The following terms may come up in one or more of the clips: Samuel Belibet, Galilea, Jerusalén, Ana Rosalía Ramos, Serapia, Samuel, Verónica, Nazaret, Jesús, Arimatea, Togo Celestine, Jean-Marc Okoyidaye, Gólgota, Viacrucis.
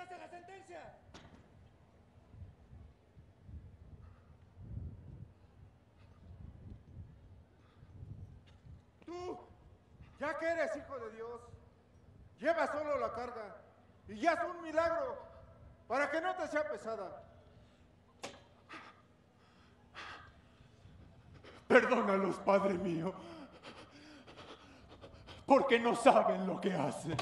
¡Cómplase la sentencia! Tú, ya que eres hijo de Dios, lleva solo la carga y ya es un milagro para que no te sea pesada. Perdónalos, Padre mío, porque no saben lo que hacen.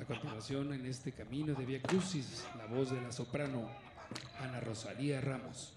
A continuación, en este camino de Viacrucis, la voz de la soprano Ana Rosalía Ramos.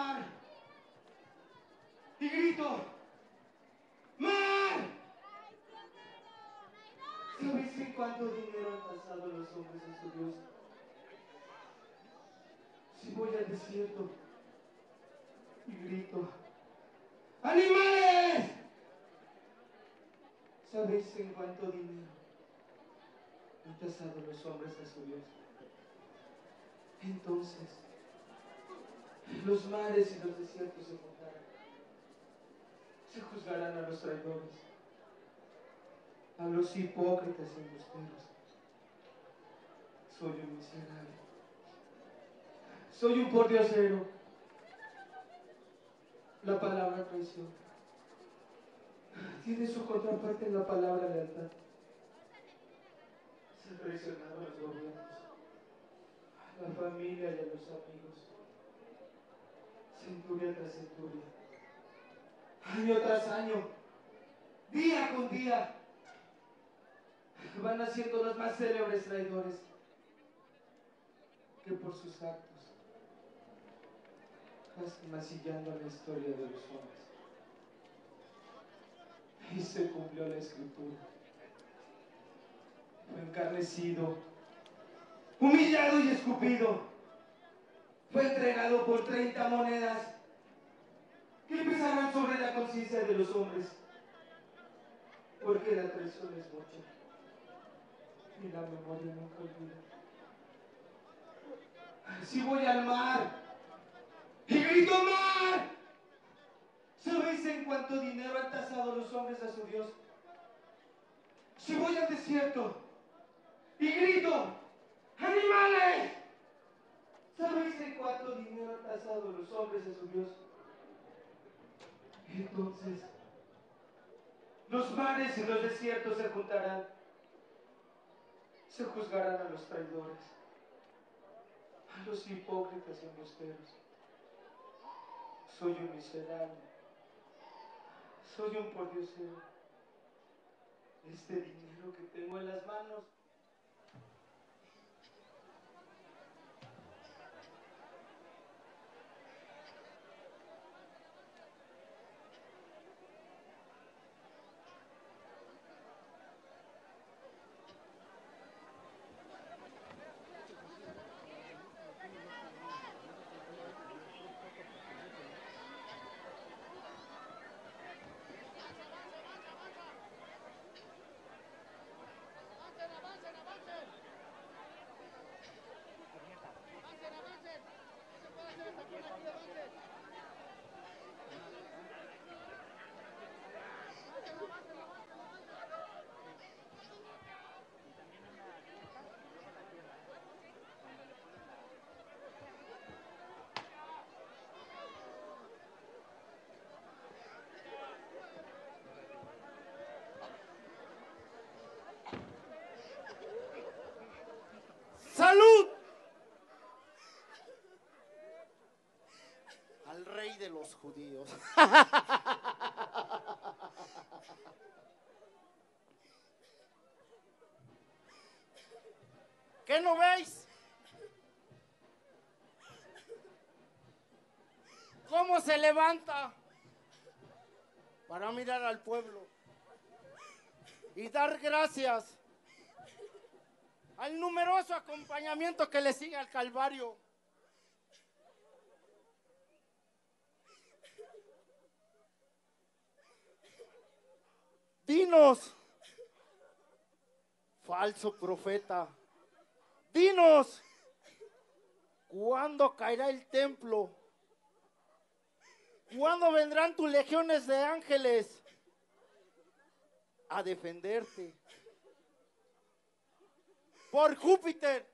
mar. Y grito, ¡mar! ¿Sabes en cuánto dinero han gastado los hombres a su Dios? Si voy al desierto y grito, ¡animales! ¿Sabéis en cuánto dinero han tasado los hombres a su Dios? Entonces, los mares y los desiertos se juntarán. Se juzgarán a los traidores, a los hipócritas y embusteros. Soy un miserable. Soy un pordiosero. La palabra traición tiene su contraparte en la palabra lealtad. Se ha traicionado a los gobiernos, a la familia y a los amigos. Centuria tras centuria, año tras año, día con día, van haciendo los más célebres traidores, que por sus actos van masillando la historia de los hombres. Y se cumplió la escritura. Fue encarnecido, humillado y escupido. Fue entregado por 30 monedas que pesarán sobre la conciencia de los hombres. Porque la traición es mucha y la memoria nunca olvida. Si voy al mar y grito mar, ¿sabéis en cuánto dinero han tasado los hombres a su Dios? Si voy al desierto y grito, ¡animales! ¿Sabéis en cuánto dinero han tasado los hombres a su Dios? Entonces, los mares y los desiertos se juntarán. Se juzgarán a los traidores, a los hipócritas y embusteros. Soy un miserable. Soy un pordiosero. Este dinero que tengo en las manos. De los judíos. ¿Qué no veis? ¿Cómo se levanta para mirar al pueblo y dar gracias al numeroso acompañamiento que le sigue al Calvario? Dinos, falso profeta, dinos, ¿cuándo caerá el templo? ¿Cuándo vendrán tus legiones de ángeles a defenderte? Por Júpiter,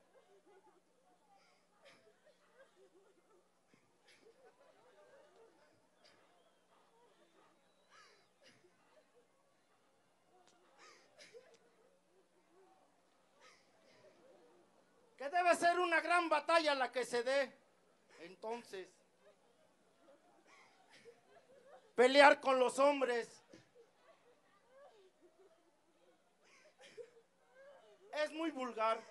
que debe ser una gran batalla la que se dé. Entonces, pelear con los hombres es muy vulgar,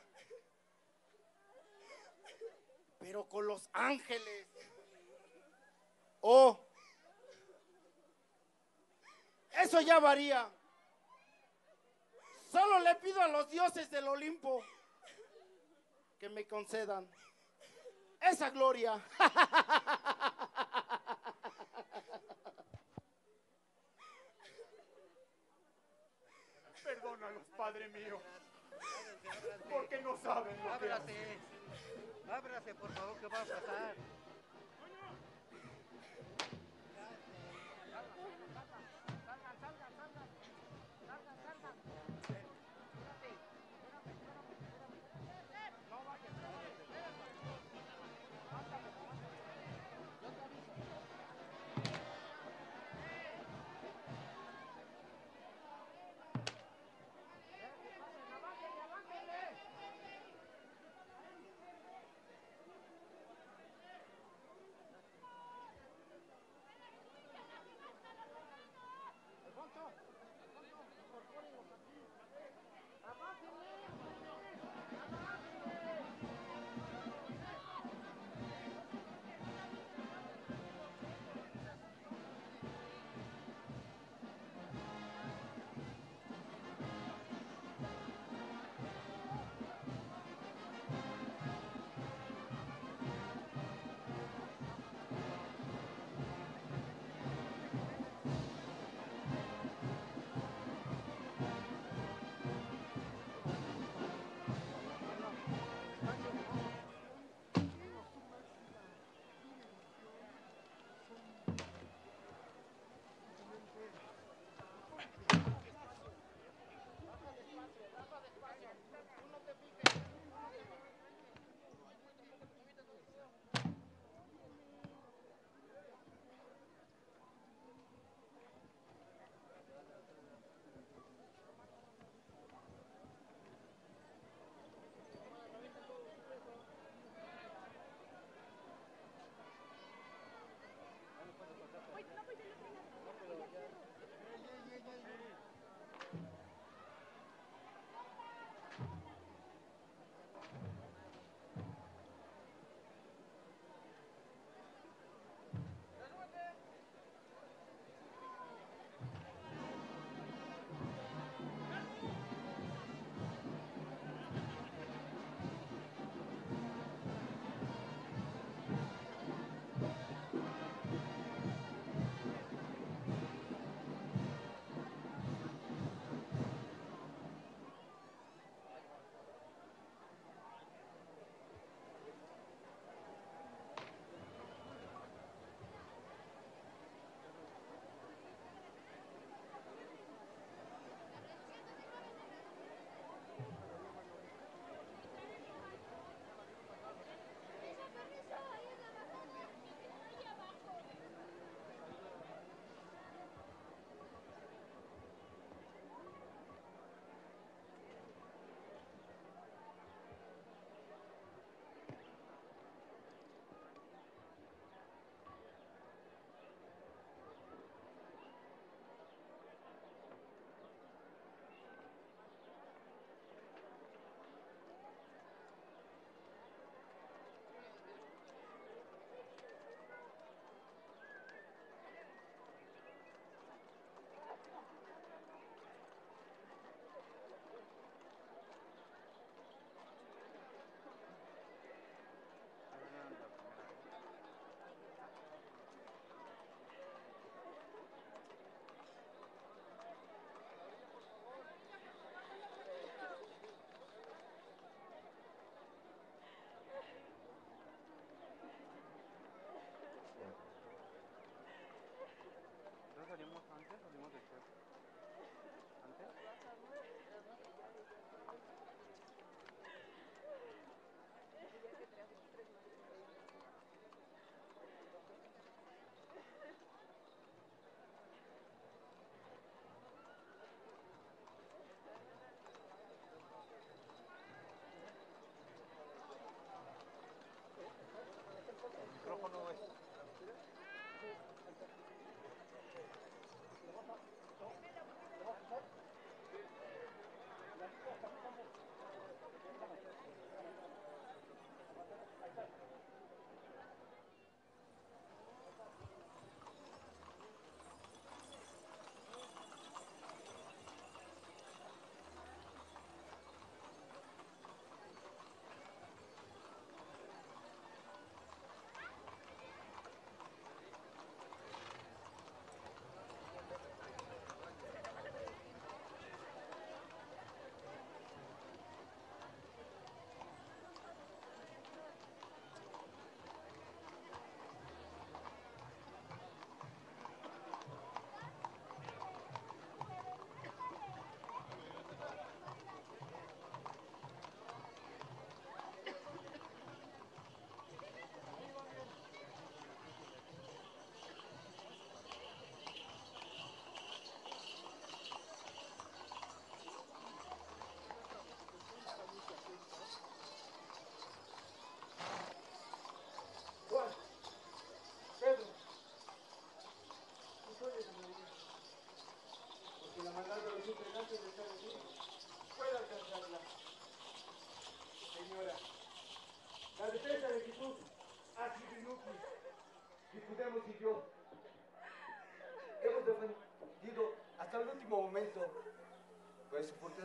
pero con los ángeles o eso ya varía. Solo le pido a los dioses del Olimpo que me concedan esa gloria. Perdónalos, Padre mío, porque no saben lo que hacen. Ábrase, por favor, que va a pasar.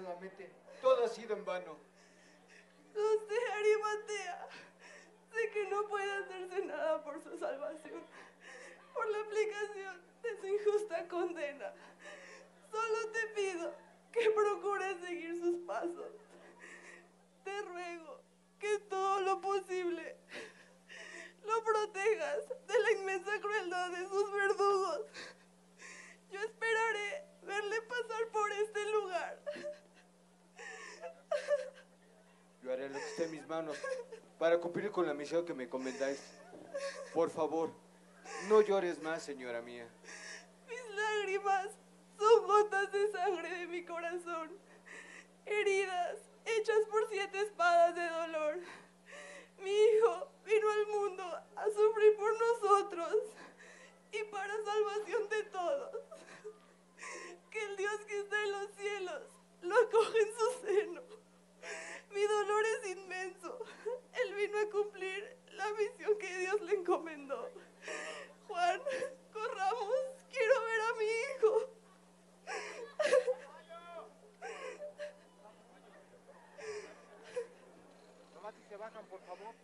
nuevamente. Todo ha sido en vano. Lo sé, Arimatea. Sé que no puede hacerse nada por su salvación, por la aplicación de su injusta condena. Solo te pido que procures seguir sus pasos. Te ruego que todo lo posible lo protejas de la inmensa crueldad de sus verdugos. Yo esperaré verle pasar por este lugar. Yo haré lo que esté en mis manos para cumplir con la misión que me encomendáis. Por favor, no llores más, señora mía. Mis lágrimas son gotas de sangre de mi corazón, heridas hechas por 7 espadas de dolor. Mi hijo vino al mundo a sufrir por nosotros y para salvación de todos. Que el Dios que está en los cielos lo acoge en su seno. Mi dolor es inmenso. Él vino a cumplir la misión que Dios le encomendó. Juan, corramos, quiero ver a mi hijo. Nomás que se bajan, por favor.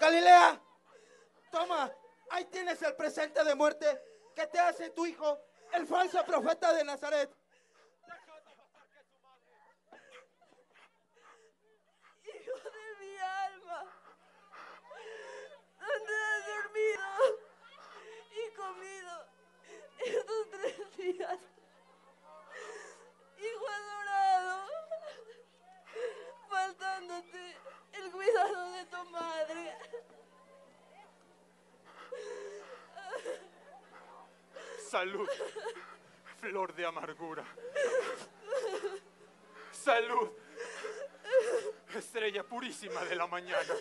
Galilea, toma, ahí tienes el presente de muerte que te hace tu hijo, el falso profeta de Nazaret. Hijo de mi alma, ¿dónde has dormido y comido estos 3 días? Hijo adorado, faltándote el cuidado de tu madre. Salud, flor de amargura. Salud, estrella purísima de la mañana.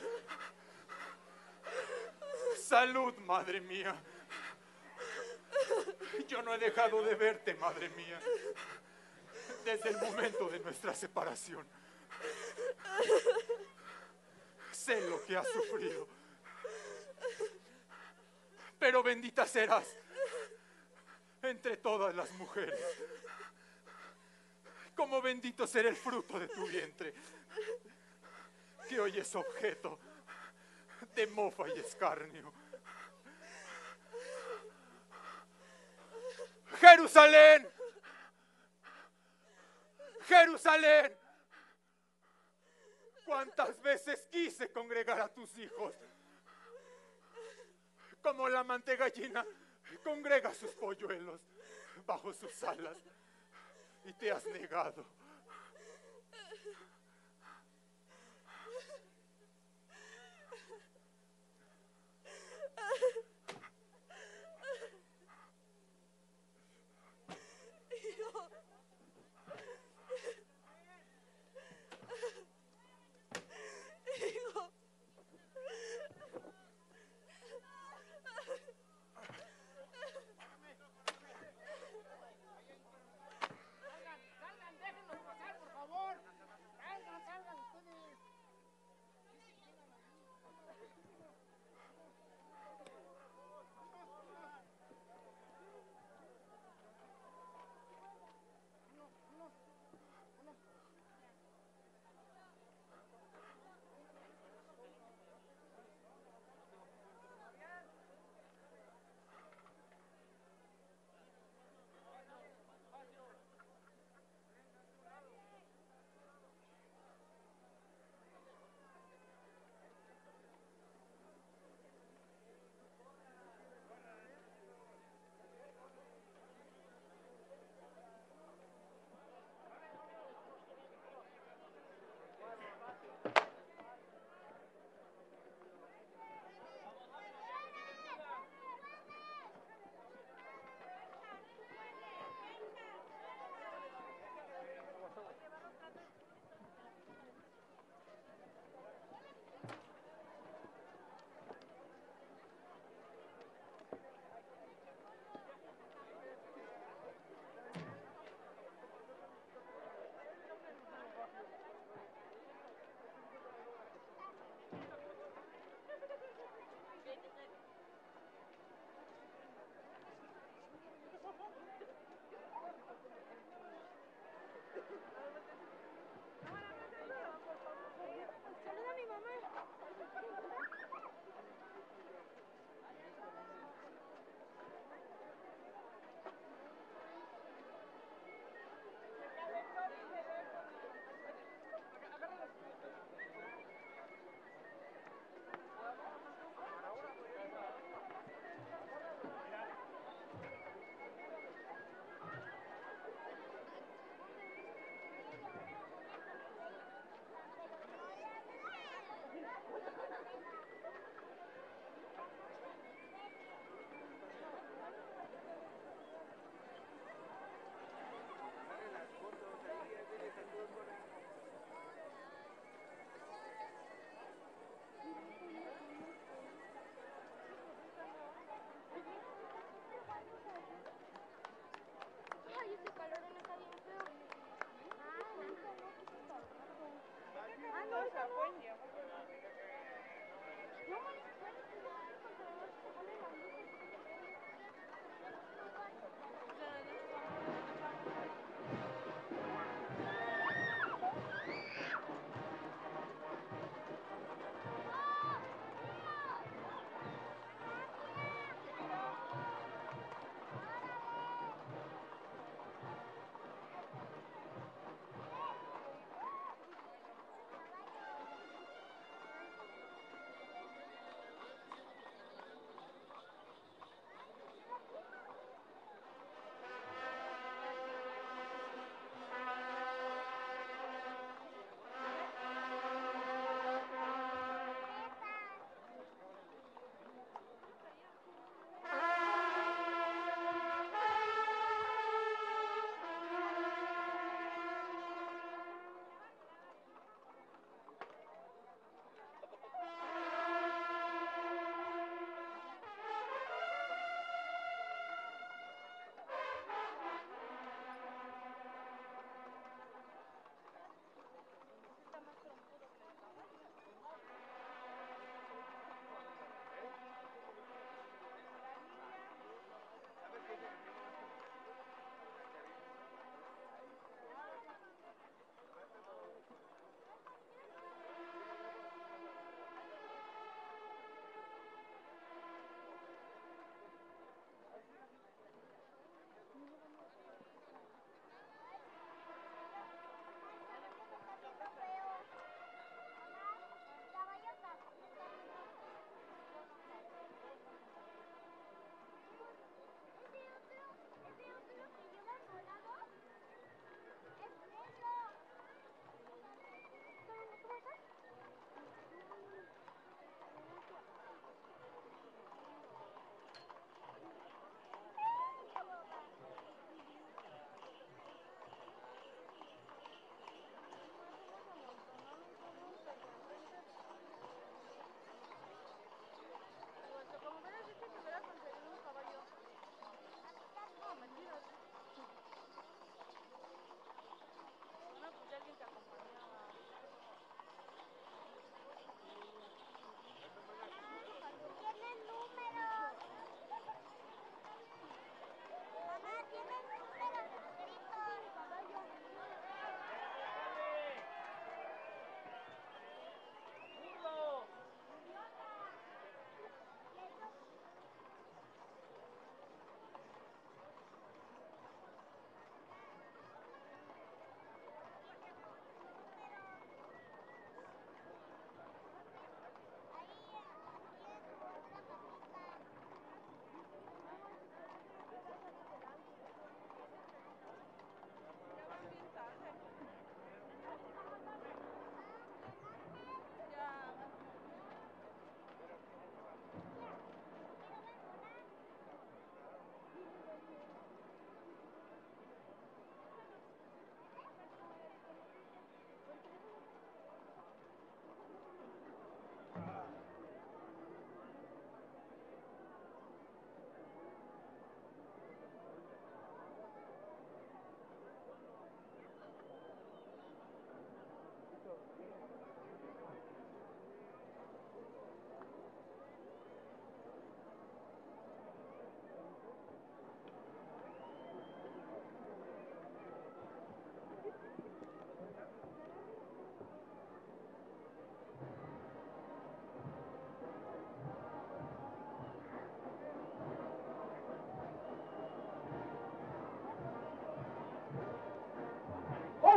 Salud, madre mía. Yo no he dejado de verte, madre mía, desde el momento de nuestra separación. Sé lo que has sufrido, pero bendita serás entre todas las mujeres, como bendito será el fruto de tu vientre, que hoy es objeto de mofa y escarnio. Jerusalén, Jerusalén, ¿cuántas veces quise congregar a tus hijos? Como la mantegallina congrega sus polluelos bajo sus alas, y te has negado.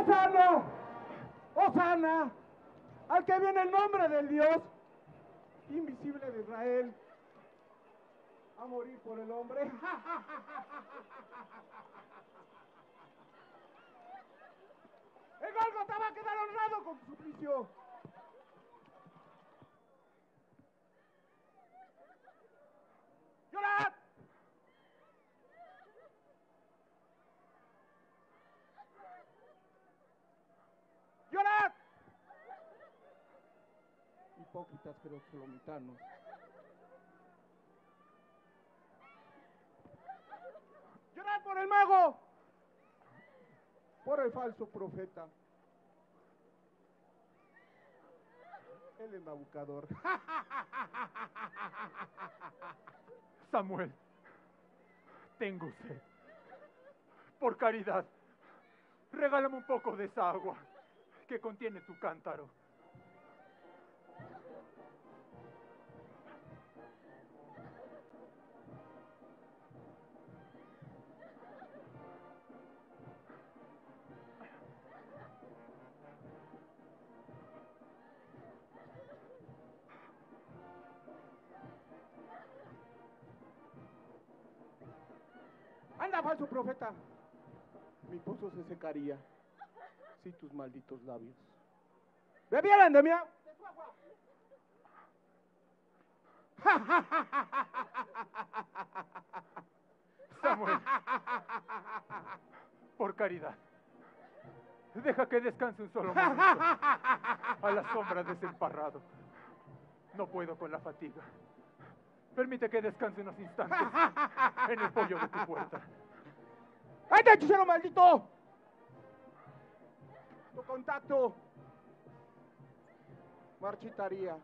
¡Hosana! ¡Hosana! ¡Al que viene el nombre del Dios invisible de Israel! A morir por el hombre. El Gólgota va a quedar honrado con su suplicio. ¡Llorad! ¡Llorad! Hipócritas jerusalomitas. ¡Llorad por el mago! Por el falso profeta. El embabucador. Samuel, tengo sed. Por caridad, regálame un poco de esa agua que contiene tu cántaro. ¡Anda, falso profeta! Mi pozo se secaría si tus malditos labios bebieran de mi agua. Samuel, por caridad, deja que descanse un solo momento a la sombra de ese emparrado. No puedo con la fatiga. Permite que descanse unos instantes en el pollo de tu puerta. ¡Vete, hechicero maldito! Tu contacto marchitaría.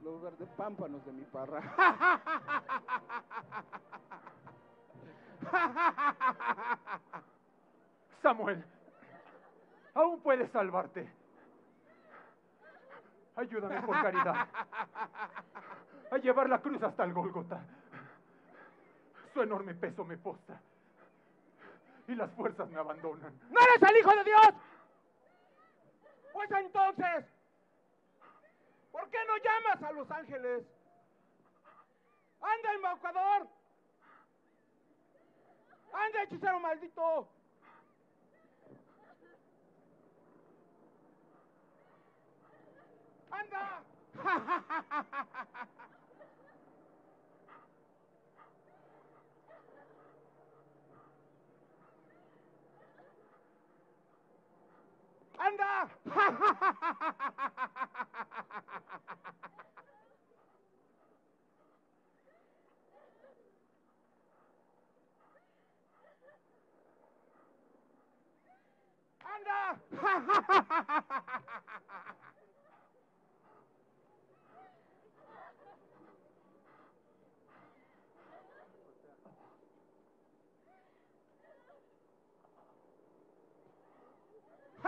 Los verdes pámpanos de mi parra. Samuel, aún puedes salvarte. Ayúdame por caridad a llevar la cruz hasta el Gólgota. Su enorme peso me posta y las fuerzas me abandonan. ¡No eres el Hijo de Dios! Pues entonces, ¿por qué no llamas a los ángeles? ¡Anda, embaucador! ¡Anda, hechicero maldito! ¡Anda! ¡Anda! ¡Anda!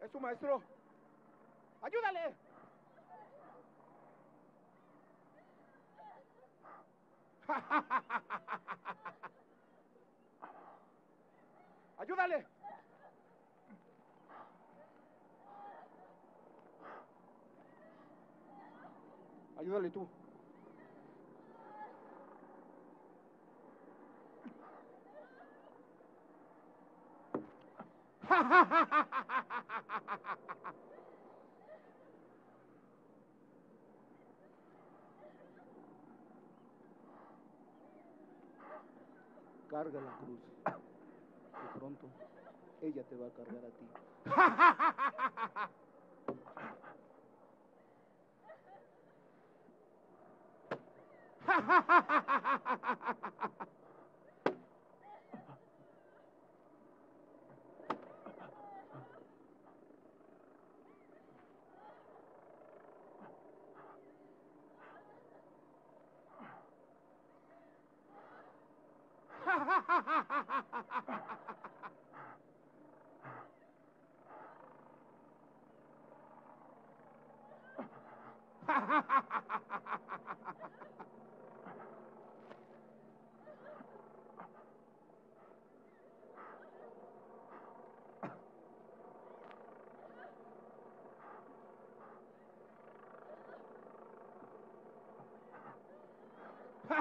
Es tu maestro. ¡Ayúdale! ¡Ayúdale! Ayúdale tú. Carga la cruz. De pronto ella te va a cargar a ti.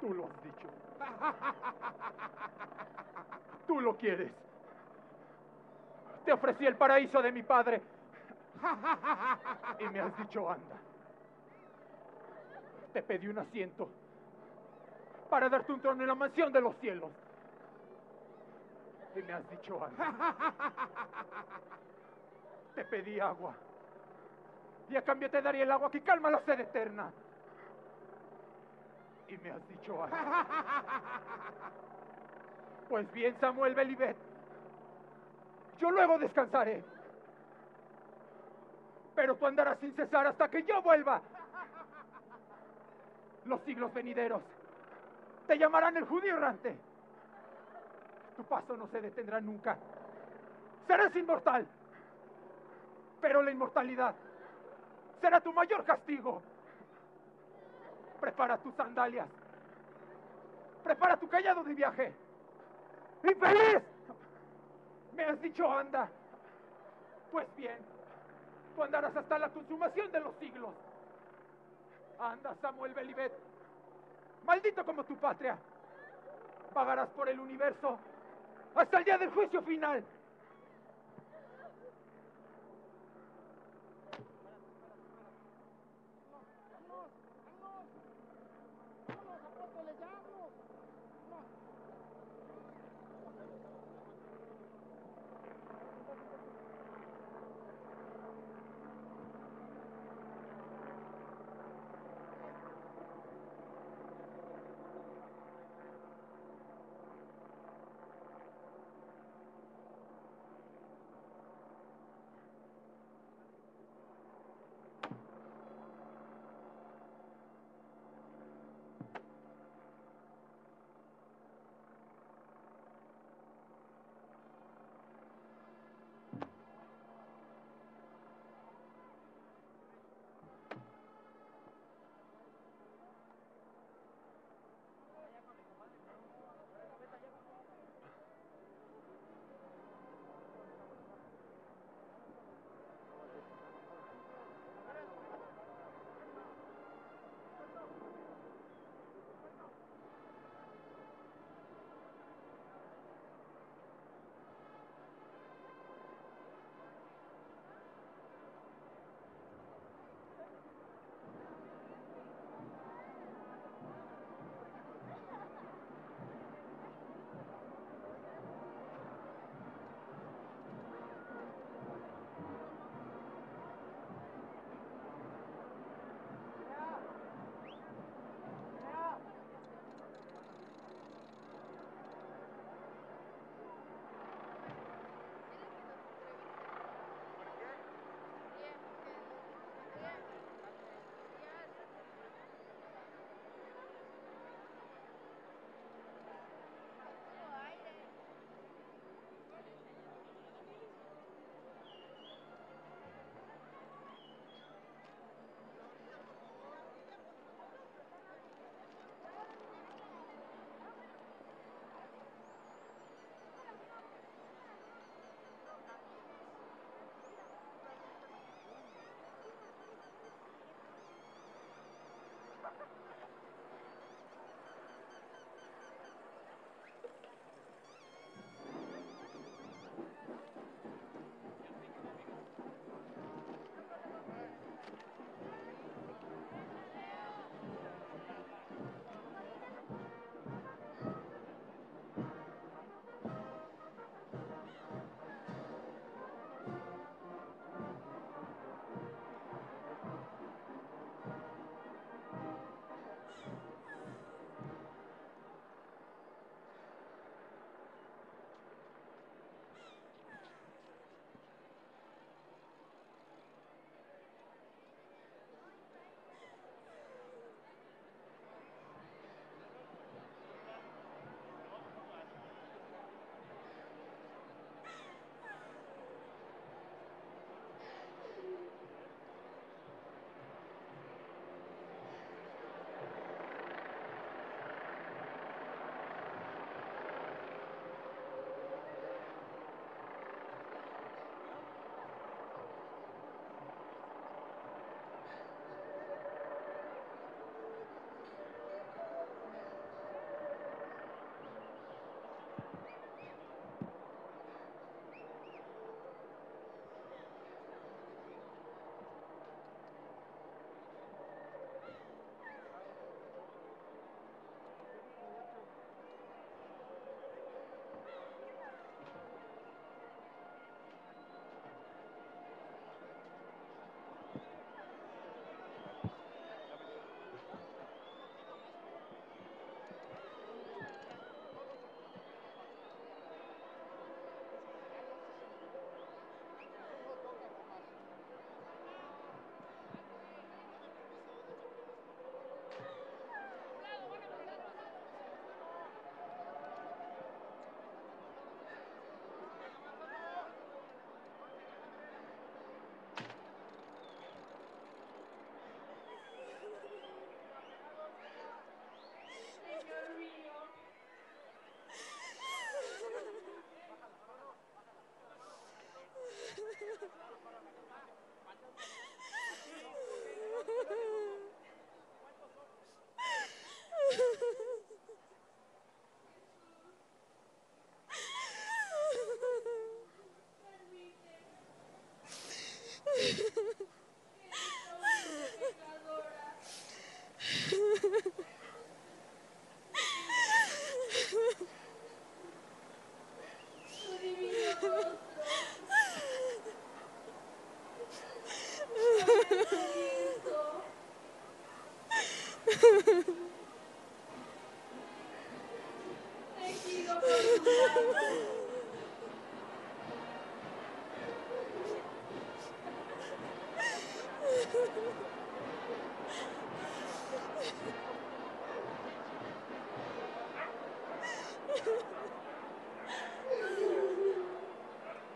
Tú lo has dicho. Tú lo quieres. Te ofrecí el paraíso de mi padre. Y me has dicho, anda. Te pedí un asiento para darte un trono en la mansión de los cielos. Y me has dicho algo. Te pedí agua. Y a cambio te daría el agua que calma la sed eterna. Y me has dicho algo. Pues bien, Samuel Belibet. Yo luego descansaré. Pero tú andarás sin cesar hasta que yo vuelva. Los siglos venideros te llamarán el judío errante. Tu paso no se detendrá nunca. Serás inmortal. Pero la inmortalidad será tu mayor castigo. Prepara tus sandalias. Prepara tu callado de viaje. ¡Infeliz! Me has dicho, anda. Pues bien, tú andarás hasta la consumación de los siglos. Anda, Samuel Belibet. Maldito como tu patria. Pagarás por el universo hasta el día del juicio final.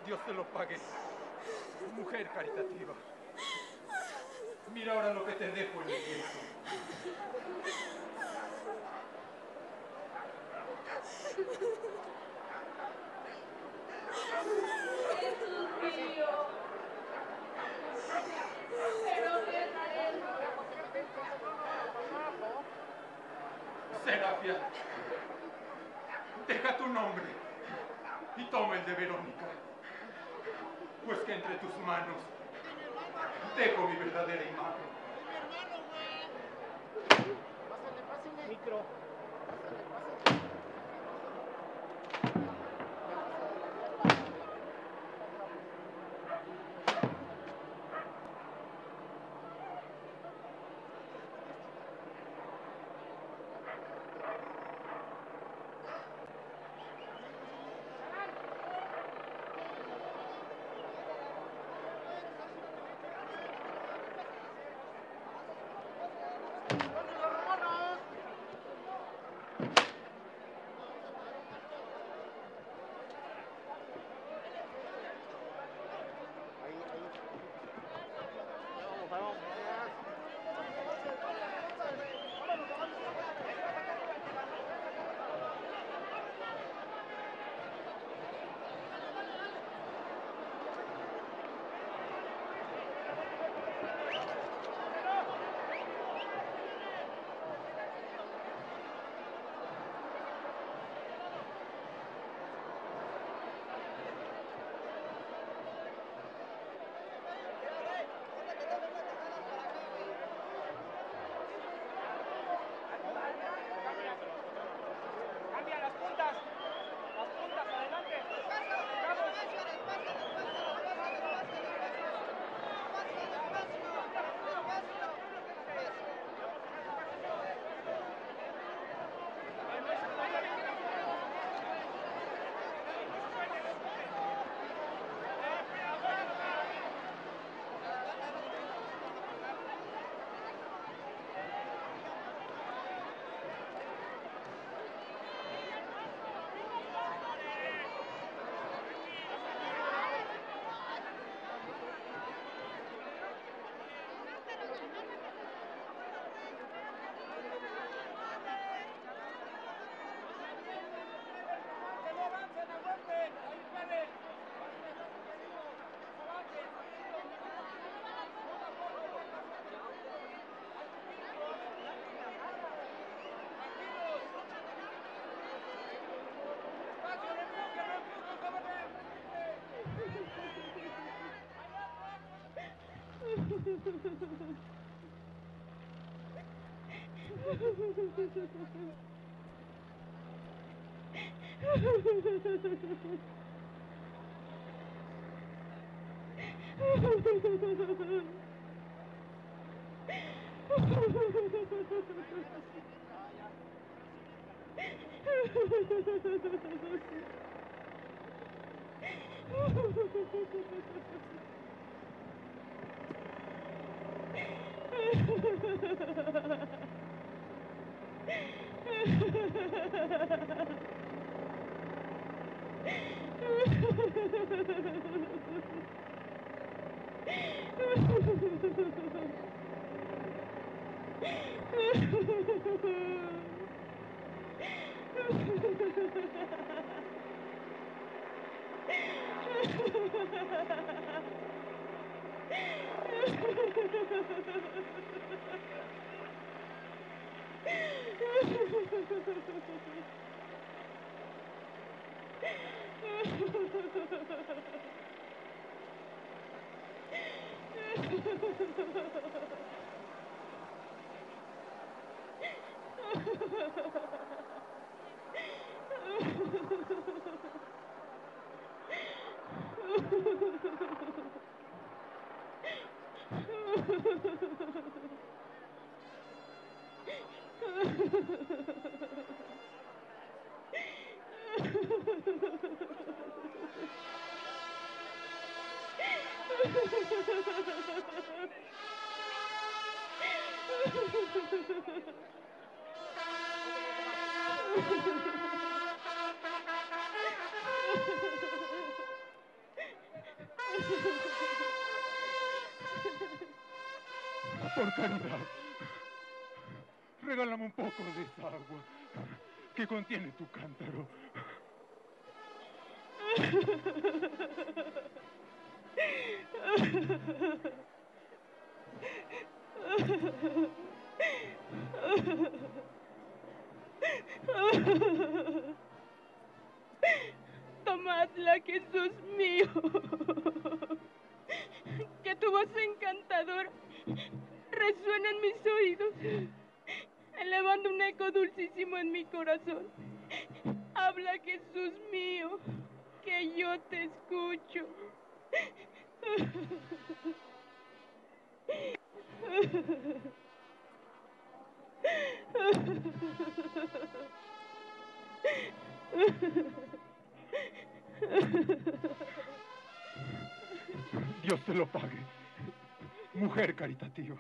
Dios te lo pague, mujer caritativa. Mira ahora lo que te dejo en el cielo. Jesús mío, pero rezaré. Serapia, deja tu nombre y toma el de Verónica, pues que entre tus manos dejo mi verdadera imagen. Mi hermano, güey. Pásale, pásale. Micro. Pásale, pásale. Por caridad, regálame un poco de esta agua que contiene tu cántaro. Tomadla, Jesús mío, que tu voz encantadora resuena en mis oídos, elevando un eco dulcísimo en mi corazón. Habla, Jesús mío, que yo te escucho. Dios te lo pague, mujer caritativa.